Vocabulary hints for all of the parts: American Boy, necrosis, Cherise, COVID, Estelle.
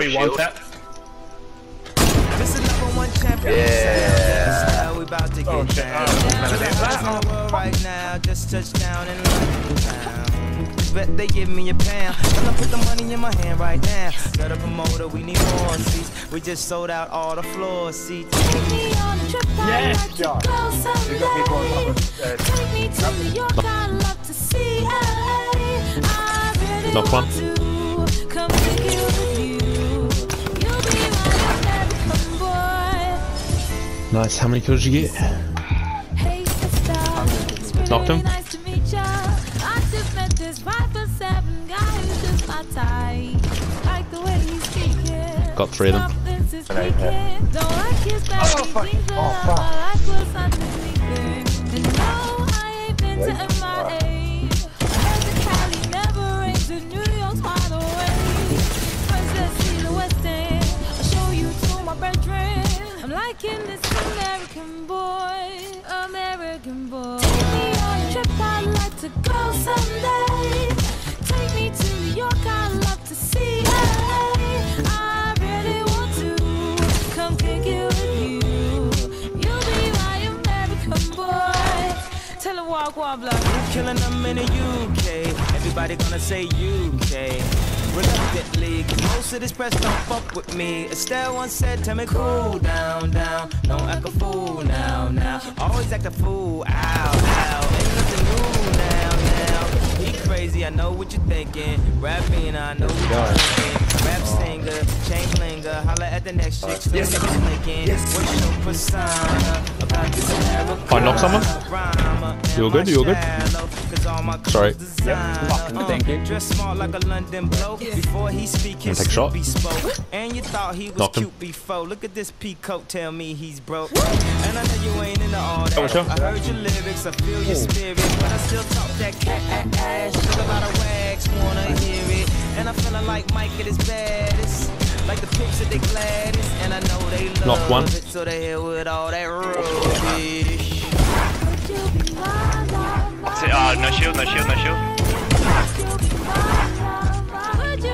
Nobody wants that. This is number one champion. Yeah. We about to get down. Right now, just touch down and bet they give me a pound. I'ma put the money in my hand right now. Set up a promoter, we need more seats. We just sold out all the floor seats. Yes, John. Take me to New York, I love to see LA. I really want to come pick you with you. You'll be my American boy. Nice, how many kills did you get? Hey, Estelle. Knocked him? Nice to meet ya. Got three of them. Oh, fuck. I'm liking this American boy, American boy. Take me on a trip, I'd like to go someday. Take me to New York, I'd love to see LA. I really want to come kick it with you. You'll be my American boy. Tell a walk wobbler, killing them in the UK. Everybody gonna say UK. Reluctantly, cause most of this press don't fuck with me. Estelle once said, tell me cool down, down. Don't act a fool now, now. Always act a fool, ow, ow. Ain't nothing new now, now. He crazy, I know what you're thinking. Rapping, I know what you're thinking. Rap singer, chain linger. Holla at the next chick, so yes. Yes. What's your persona about this America? Can I knock someone? You're good, you're good. Sorry. Yep. Thank you. Like a London bloke before he speaks his shot. And you thought he was cute before. Look at this peacoat, tell me he's broke. And I know you ain't in the all that. I heard your lyrics, I feel your spirit, but I still talk that cat ass. Look about a wax, wanna hear it. And I'm feeling like Mike at his baddest. Like the pips at the gladdest. And I know they love it, so they hit with all that rubbish. Ah, no shield, no shield, no shield. Get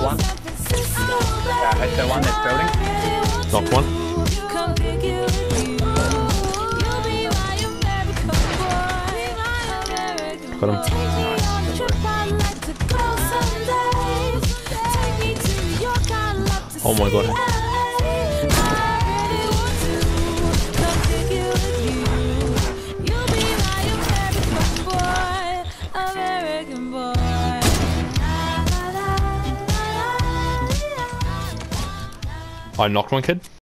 one. That's the one that's building. Knock one. Got him. Nice. Oh my god. I knocked one kid.